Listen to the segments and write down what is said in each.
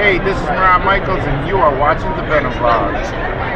Hey, this is Rob Michaels, and you are watching The Venom Vlog.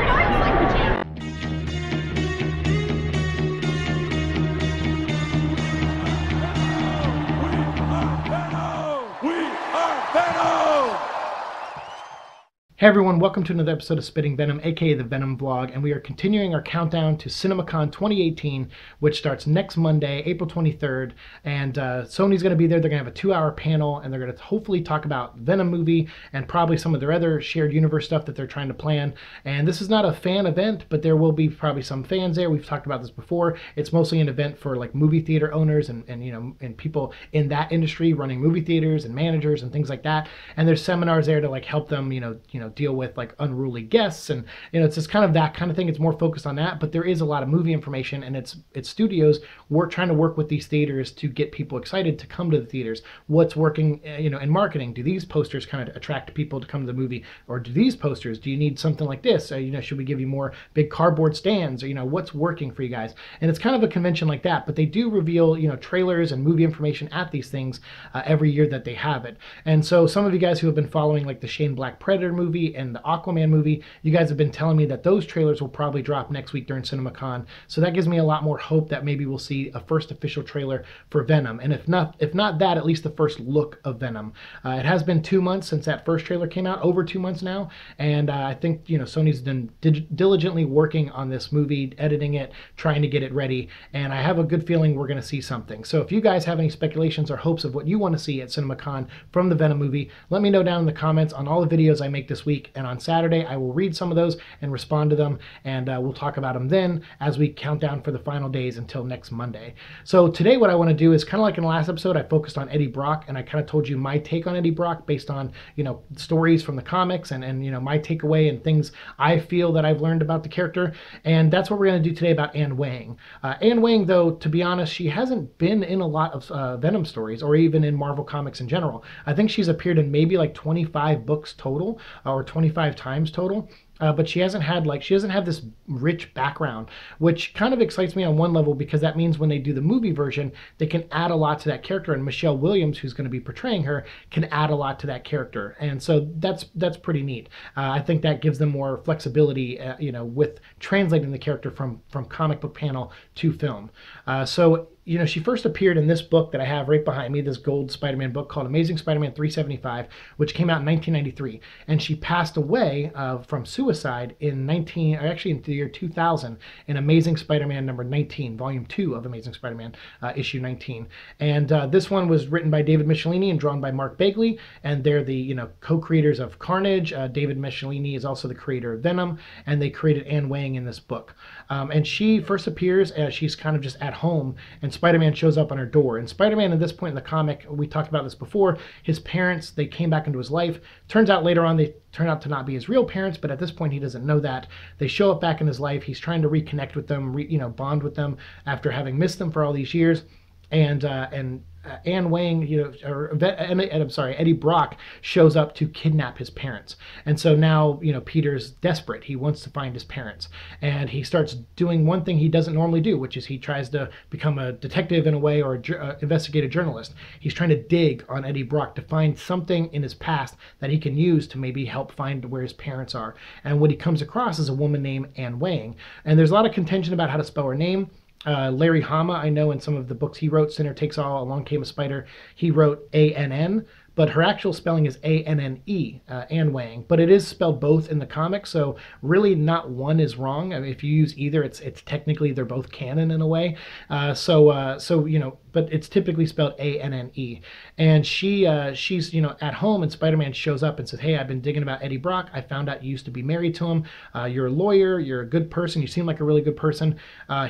Hey everyone, welcome to another episode of Spitting Venom, aka The Venom Vlog, and we are continuing our countdown to CinemaCon 2018, which starts next Monday, April 23rd, and Sony's going to be there. They're going to have a 2-hour panel, and they're going to hopefully talk about Venom movie and probably some of their other shared universe stuff that they're trying to plan. And this is not a fan event, but there will be probably some fans there. We've talked about this before. It's mostly an event for like movie theater owners and people in that industry running movie theaters and managers and things like that. And there's seminars there to like help them, you know, deal with like unruly guests, and it's just kind of that kind of thing. It's more focused on that, but there is a lot of movie information, and it's studios trying to work with these theaters to get people excited to come to the theaters. What's working, in marketing? Do these posters kind of attract people to come to the movie, or do these posters? Do you need something like this? Should we give you more big cardboard stands? Or what's working for you guys? And it's kind of a convention like that, but they do reveal trailers and movie information at these things every year that they have it. And so some of you guys who have been following like the Shane Black Predator movie and the Aquaman movie, you guys have been telling me that those trailers will probably drop next week during CinemaCon, so that gives me a lot more hope that maybe we'll see a first official trailer for Venom, and if not that, at least the first look of Venom. It has been 2 months since that first trailer came out, over 2 months now, and I think Sony's been diligently working on this movie, editing it, trying to get it ready, and I have a good feeling we're going to see something. So if you guys have any speculations or hopes of what you want to see at CinemaCon from the Venom movie, let me know down in the comments on all the videos I make this week, and on Saturday I will read some of those and respond to them, and we'll talk about them then as we count down for the final days until next Monday. So today what I want to do is kind of like in the last episode, I focused on Eddie Brock, and I kind of told you my take on Eddie Brock based on stories from the comics and my takeaway and things I feel that I've learned about the character, and that's what we're going to do today about Anne Weying. Anne Weying, though, to be honest, she hasn't been in a lot of Venom stories or even in Marvel comics in general. I think she's appeared in maybe like 25 books total, or 25 times total. But she doesn't have this rich background, which kind of excites me on one level, because that means when they do the movie version, they can add a lot to that character, and Michelle Williams, who's going to be portraying her, can add a lot to that character, and so that's pretty neat. I think that gives them more flexibility, with translating the character from comic book panel to film. So. She first appeared in this book that I have right behind me, this gold Spider-Man book called Amazing Spider-Man 375, which came out in 1993, and she passed away from suicide in the year 2000 in Amazing Spider-Man number 19, volume 2 of Amazing Spider-Man, issue 19. And this one was written by David Michelinie and drawn by Mark Bagley, and they're the co-creators of Carnage. David Michelinie is also the creator of Venom, and they created Anne Weying in this book. And she first appears as she's kind of just at home, and Spider-Man shows up on her door. And Spider-Man, at this point in the comic, we talked about this before, his parents, they came back into his life. Turns out later on they turn out to not be his real parents, but at this point he doesn't know that. They show up back in his life. He's trying to reconnect with them, bond with them after having missed them for all these years. And Anne Weying, Eddie Brock shows up to kidnap his parents. And so now, Peter's desperate. He wants to find his parents. And he starts doing one thing he doesn't normally do, which is he tries to become a detective in a way, or investigative journalist. He's trying to dig on Eddie Brock to find something in his past that he can use to maybe help find where his parents are. And what he comes across is a woman named Anne Weying. And there's a lot of contention about how to spell her name. Larry Hama, I know in some of the books he wrote, Sinner Takes All, Along Came a Spider, he wrote A-N-N, but her actual spelling is A-N-N-E, Anne Weying, but it is spelled both in the comic, so really not one is wrong. I mean, if you use either, it's technically they're both canon in a way, but it's typically spelled A-N-N-E. And she's at home, and Spider-Man shows up and says, hey, I've been digging about Eddie Brock. I found out you used to be married to him. You're a lawyer. You're a good person. You seem like a really good person.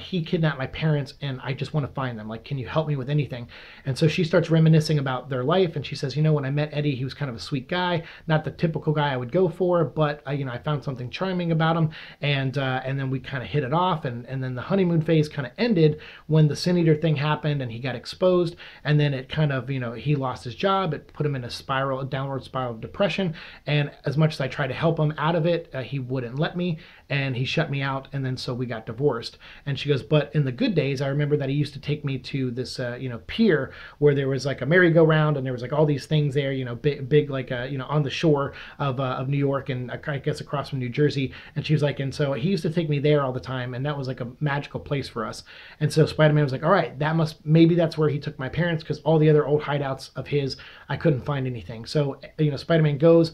He kidnapped my parents, and I just want to find them. Like, can you help me with anything? And so she starts reminiscing about their life, and she says, when I met Eddie, he was kind of a sweet guy, not the typical guy I would go for, but, I found something charming about him, and then we kind of hit it off, and then the honeymoon phase kind of ended when the Sin Eater thing happened, and he got got exposed, and then it kind of, you know, he lost his job. It put him in a spiral, a downward spiral of depression. And as much as I tried to help him out of it, he wouldn't let me, and he shut me out. And then so we got divorced. And she goes, but in the good days, I remember that he used to take me to this, you know, pier where there was like a merry-go-round, and there was like all these things there, you know, big like, you know, on the shore of New York, and I guess across from New Jersey. And she was like, and so he used to take me there all the time, and that was like a magical place for us. And so Spider-Man was like, all right, that must, maybe that's where he took my parents, because all the other old hideouts of his, I couldn't find anything. So, you know, Spider-Man goes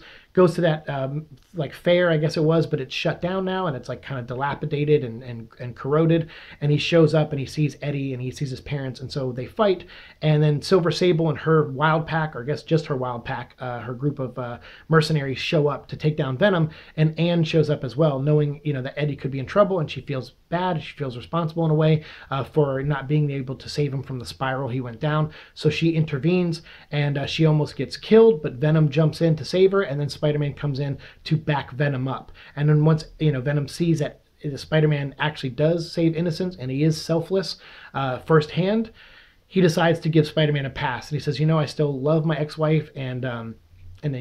to that like fair, I guess it was, but it's shut down now, and it's like kind of dilapidated and corroded. And he shows up and he sees Eddie and he sees his parents, and so they fight. And then Silver Sable and her wild pack, or I guess just her wild pack, her group of mercenaries show up to take down Venom, and Anne shows up as well, knowing, you know, that Eddie could be in trouble, and she feels bad. She feels responsible in a way for not being able to save him from the spiral he went down. So she intervenes, and she almost gets killed, but Venom jumps in to save her, and then Spider-Man comes in to back Venom up. And then once, you know, Venom sees that Spider-Man actually does save innocents, and he is selfless firsthand, he decides to give Spider-Man a pass. And he says, you know, I still love my ex-wife, and then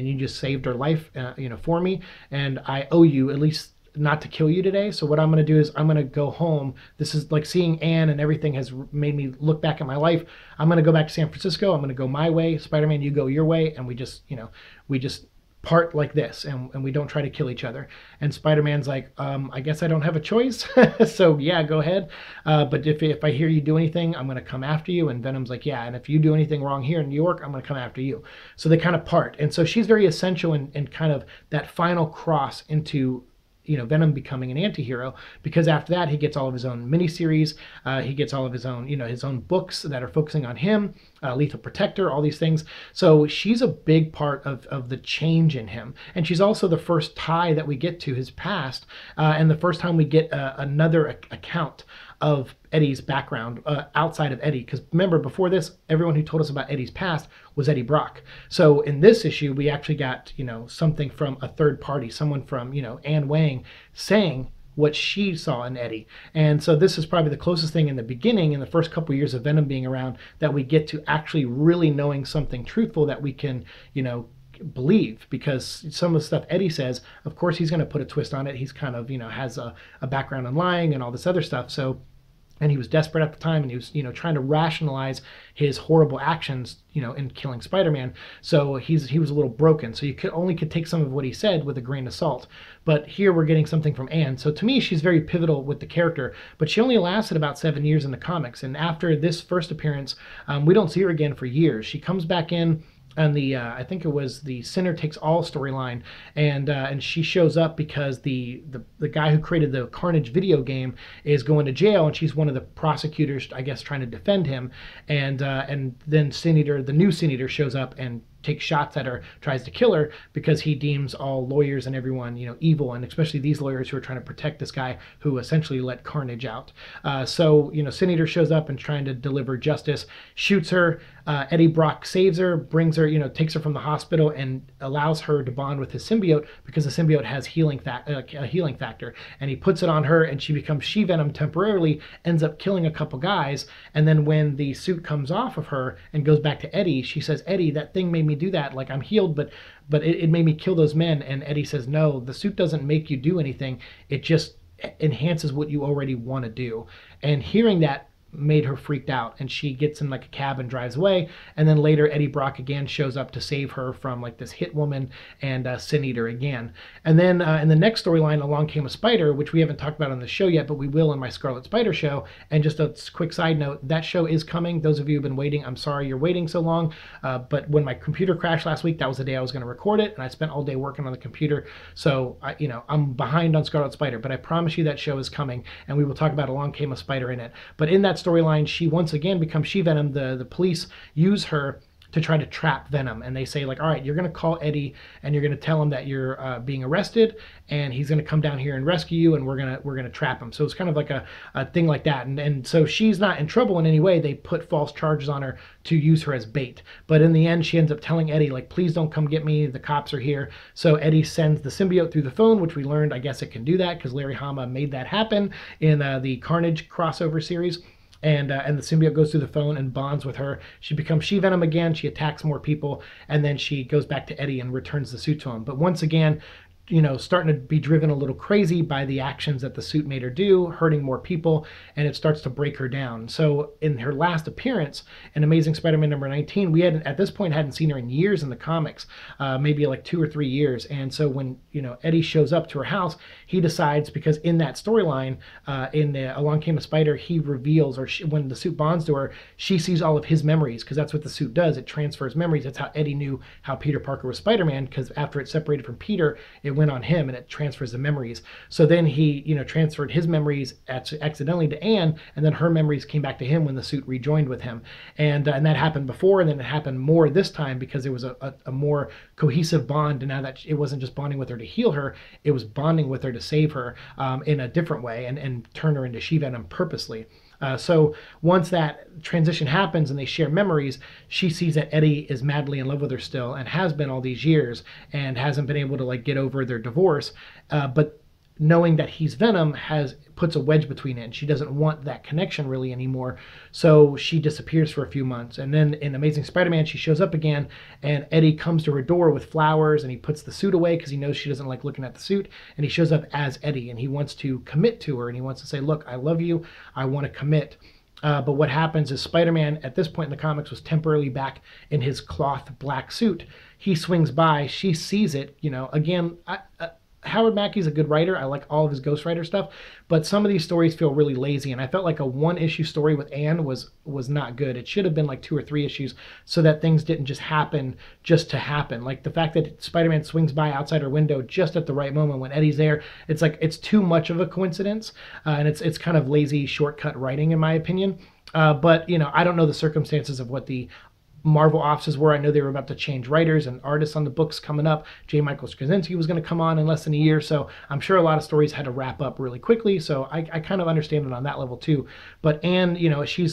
you just saved her life, you know, for me, and I owe you at least not to kill you today. So what I'm going to do is I'm going to go home. This is like seeing Anne and everything has made me look back at my life. I'm going to go back to San Francisco. I'm going to go my way. Spider-Man, you go your way. And we just, you know, we just part like this, and we don't try to kill each other. And Spider-Man's like, I guess I don't have a choice. So yeah, go ahead. But if I hear you do anything, I'm going to come after you. And Venom's like, yeah, and if you do anything wrong here in New York, I'm going to come after you. So they kind of part. And so she's very essential in kind of that final cross into, you know, Venom becoming an anti-hero, because after that he gets all of his own miniseries, he gets all of his own, you know, his own books that are focusing on him, Lethal Protector, all these things. So she's a big part of the change in him, and she's also the first tie that we get to his past, and the first time we get another account of Eddie's background outside of Eddie, because remember, before this, everyone who told us about Eddie's past was Eddie Brock. So in this issue, we actually got, you know, something from a third party, someone from, you know, Anne Weying, saying what she saw in Eddie. And so this is probably the closest thing in the beginning, in the first couple years of Venom being around, that we get to actually really knowing something truthful that we can, you know, believe, because some of the stuff Eddie says, of course he's going to put a twist on it. He's kind of, you know, has a background in lying and all this other stuff. So, and he was desperate at the time, and he was, you know, trying to rationalize his horrible actions, you know, in killing Spider-Man. So he was a little broken. So you could only take some of what he said with a grain of salt. But here we're getting something from Anne. So to me, she's very pivotal with the character, but she only lasted about 7 years in the comics. And after this first appearance, we don't see her again for years. She comes back in, and the I think it was the Sinner Takes All storyline, and she shows up because the guy who created the Carnage video game is going to jail, and she's one of the prosecutors, I guess, trying to defend him. And then Sin Eater, the new Sin Eater, shows up and takes shots at her, tries to kill her, because he deems all lawyers and everyone, you know, evil, and especially these lawyers who are trying to protect this guy who essentially let Carnage out. So, you know, Sin Eater shows up and trying to deliver justice, shoots her. Eddie Brock saves her, brings her, you know, takes her from the hospital, and allows her to bond with his symbiote, because the symbiote has a healing factor, and he puts it on her, and she becomes She-Venom temporarily, ends up killing a couple guys, and then when the suit comes off of her and goes back to Eddie, she says, Eddie, that thing made me do that, like, I'm healed, but it made me kill those men. And Eddie says, no, the suit doesn't make you do anything, it just enhances what you already want to do. And hearing that made her freaked out, and she gets in like a cab and drives away. And then later Eddie Brock again shows up to save her from like this hit woman and Sin Eater again. And then in the next storyline, Along Came a Spider, which we haven't talked about on the show yet, but we will in my Scarlet Spider show. And just a quick side note, that show is coming. Those of you who've been waiting, I'm sorry you're waiting so long, but when my computer crashed last week, that was the day I was going to record it, and I spent all day working on the computer. So you know, I'm behind on Scarlet Spider, but I promise you that show is coming, and we will talk about Along Came a Spider in it. But in that storyline, she once again becomes She-Venom. The police use her to try to trap Venom, and they say, like, all right, you're going to call Eddie, and you're going to tell him that you're being arrested, and he's going to come down here and rescue you, and we're gonna trap him. So it's kind of like a thing like that, and so she's not in trouble in any way. They put false charges on her to use her as bait, but in the end, she ends up telling Eddie, like, please don't come get me, the cops are here. So Eddie sends the symbiote through the phone, which we learned, I guess, it can do that, because Larry Hama made that happen in the Carnage crossover series. And the symbiote goes through the phone and bonds with her. She becomes She-Venom again. She attacks more people, and then she goes back to Eddie and returns the suit to him. But once again, you know, starting to be driven a little crazy by the actions that the suit made her do, hurting more people, and it starts to break her down. So in her last appearance in Amazing Spider-Man number 19, we hadn't, at this point, hadn't seen her in years in the comics, maybe like 2 or 3 years. And so when, you know, Eddie shows up to her house, he decides, because in that storyline, in the Along Came a Spider, he reveals, or she, when the suit bonds to her, she sees all of his memories, because that's what the suit does. It transfers memories. That's how Eddie knew how Peter Parker was Spider-Man, because after it separated from Peter, it went on him and it transfers the memories. So then he, you know, transferred his memories accidentally to Anne, and then her memories came back to him when the suit rejoined with him. And that happened before, and then it happened more this time because there was a more cohesive bond, and now that it wasn't just bonding with her to heal her, it was bonding with her to save her in a different way and turn her into She-Venom purposely. So once that transition happens and they share memories, she sees that Eddie is madly in love with her still, and has been all these years, and hasn't been able to like get over their divorce. But knowing that he's Venom puts a wedge between it, and she doesn't want that connection really anymore. So she disappears for a few months, and then in Amazing Spider-Man she shows up again, and Eddie comes to her door with flowers, and he puts the suit away because he knows she doesn't like looking at the suit, and he shows up as Eddie, and he wants to commit to her, and he wants to say, look, I love you, I want to commit. But what happens is Spider-Man, at this point in the comics, was temporarily back in his cloth black suit. He swings by, she sees it, you know, again, Howard Mackey's a good writer. I like all of his ghostwriter stuff, but some of these stories feel really lazy, and I felt like a one-issue story with Anne was not good. It should have been like 2 or 3 issues so that things didn't just happen just to happen. Like the fact that Spider-Man swings by outside her window just at the right moment when Eddie's there, it's like it's too much of a coincidence, and it's kind of lazy shortcut writing in my opinion. But, you know, I don't know the circumstances of what the Marvel offices were. I know they were about to change writers and artists on the books coming up. J. Michael Straczynski was going to come on in less than a year, so I'm sure a lot of stories had to wrap up really quickly, so I kind of understand it on that level too. But Anne, you know, she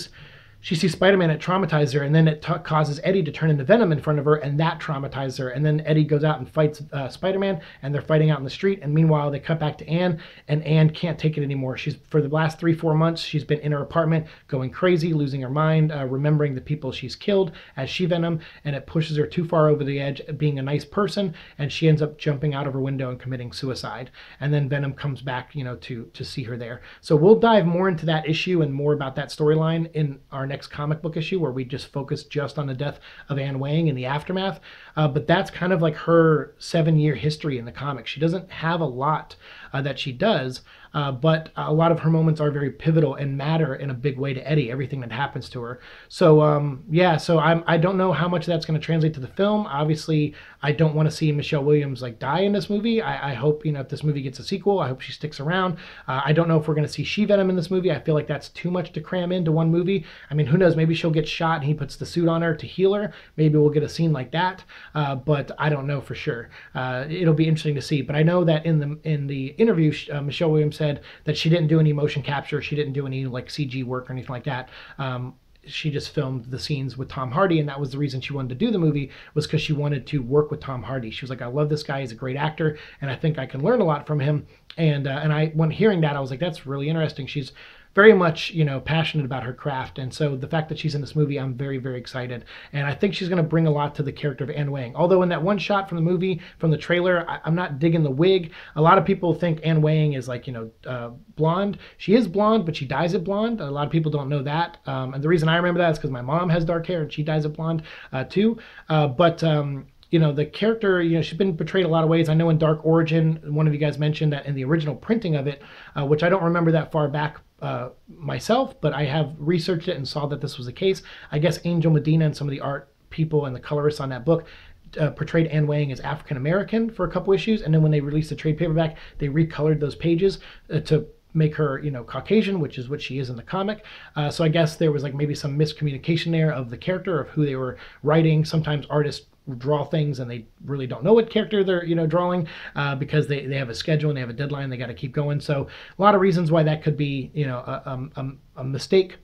sees Spider-Man, it traumatizes her, and then it causes Eddie to turn into Venom in front of her, and that traumatizes her. And then Eddie goes out and fights Spider-Man, and they're fighting out in the street, and meanwhile they cut back to Anne, and Anne can't take it anymore. She's, for the last 3-4 months, she's been in her apartment, going crazy, losing her mind, remembering the people she's killed as She-Venom, and it pushes her too far over the edge, being a nice person, and she ends up jumping out of her window and committing suicide. And then Venom comes back, you know, to see her there. So we'll dive more into that issue and more about that storyline in our next comic book issue, where we just focus just on the death of Anne Weying and the aftermath. But that's kind of like her 7-year history in the comics. She doesn't have a lot that she does, but a lot of her moments are very pivotal and matter in a big way to Eddie, everything that happens to her. So yeah, so I don't know how much that's going to translate to the film. Obviously, I don't want to see Michelle Williams like die in this movie. I hope, you know, if this movie gets a sequel, I hope she sticks around. I don't know if we're going to see She-Venom in this movie. I feel like that's too much to cram into one movie. I mean, who knows? Maybe she'll get shot and he puts the suit on her to heal her. Maybe we'll get a scene like that, but I don't know for sure. It'll be interesting to see. But I know that in the interview, Michelle Williams said that she didn't do any motion capture, she didn't do any like CG work or anything like that. She just filmed the scenes with Tom Hardy, and that was the reason she wanted to do the movie, was because she wanted to work with Tom Hardy. She was like, I love this guy, he's a great actor, and I think I can learn a lot from him. And I, when hearing that, I was like, that's really interesting. She's very much, you know, passionate about her craft, and so the fact that she's in this movie, I'm very, very excited, and I think she's going to bring a lot to the character of Anne Weying. Although in that one shot from the movie, from the trailer, I'm not digging the wig. A lot of people think Anne Weying is like, you know, blonde. She is blonde, but she dyes it blonde. A lot of people don't know that, and the reason I remember that is because my mom has dark hair and she dyes it blonde too. You know, the character, you know, she's been portrayed a lot of ways. I know in Dark Origin, one of you guys mentioned that in the original printing of it, which I don't remember that far back myself, but I have researched it and saw that this was the case. I guess Angel Medina and some of the art people and the colorists on that book portrayed Anne Weying as African-American for a couple issues, and then when they released the trade paperback, they recolored those pages to make her, you know, Caucasian, which is what she is in the comic. So I guess there was like maybe some miscommunication there of the character, of who they were writing. Sometimes artists draw things and they really don't know what character they're, you know, drawing, because they have a schedule and they have a deadline, they got to keep going. So a lot of reasons why that could be, you know, a mistake.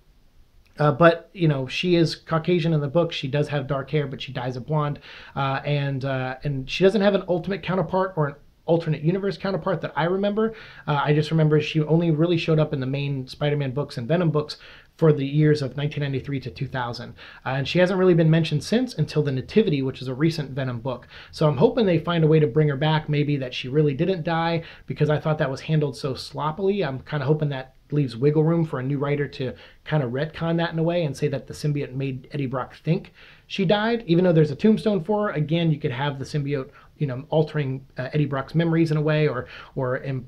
But, you know, she is Caucasian in the book. She does have dark hair, but she dyes it blonde, and she doesn't have an ultimate counterpart or an alternate universe counterpart that I remember. I just remember she only really showed up in the main Spider-Man books and Venom books for the years of 1993 to 2000. And she hasn't really been mentioned since until The Nativity, which is a recent Venom book. So I'm hoping they find a way to bring her back, maybe that she really didn't die, because I thought that was handled so sloppily. I'm kind of hoping that leaves wiggle room for a new writer to kind of retcon that in a way and say that the symbiote made Eddie Brock think she died, even though there's a tombstone for her. Again, you could have the symbiote, you know, altering Eddie Brock's memories in a way, or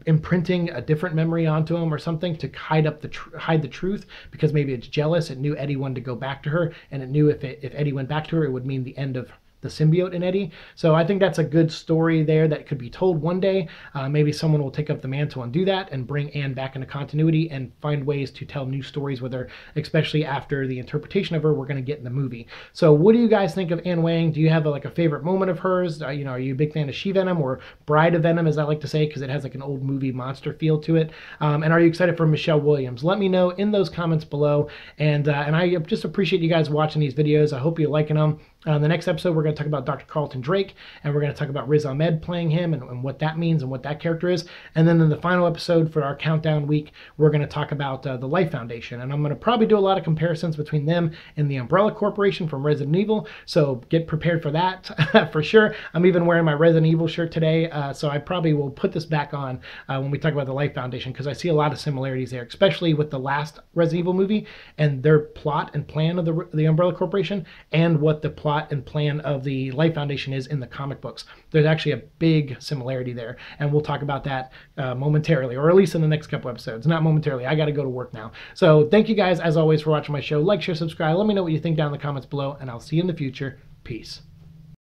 imprinting a different memory onto him or something to hide up the hide the truth, because maybe it's jealous. It knew Eddie wanted to go back to her, and it knew if Eddie went back to her, it would mean the end of the symbiote in Eddie. So I think that's a good story there that could be told one day. Maybe someone will take up the mantle and do that and bring Anne back into continuity and find ways to tell new stories with her, especially after the interpretation of her we're going to get in the movie. So what do you guys think of Anne Weying? Do you have like a favorite moment of hers? You know, are you a big fan of She-Venom, or Bride of Venom, as I like to say, because it has like an old movie monster feel to it? And are you excited for Michelle Williams? Let me know in those comments below. And I just appreciate you guys watching these videos. I hope you're liking them. On the next episode, we're going to talk about Dr. Carlton Drake, and we're going to talk about Riz Ahmed playing him and what that means and what that character is. And then in the final episode for our countdown week, we're going to talk about the Life Foundation. And I'm going to probably do a lot of comparisons between them and the Umbrella Corporation from Resident Evil. So get prepared for that for sure. I'm even wearing my Resident Evil shirt today. So I probably will put this back on when we talk about the Life Foundation, because I see a lot of similarities there, especially with the last Resident Evil movie and their plot and plan of the Umbrella Corporation, and what the plot and plan of the Life Foundation is in the comic books. There's actually a big similarity there, and we'll talk about that momentarily, or at least in the next couple episodes. Not momentarily, I gotta go to work now. So thank you guys as always for watching my show. Like, share, subscribe. Let me know what you think down in the comments below, and I'll see you in the future. Peace.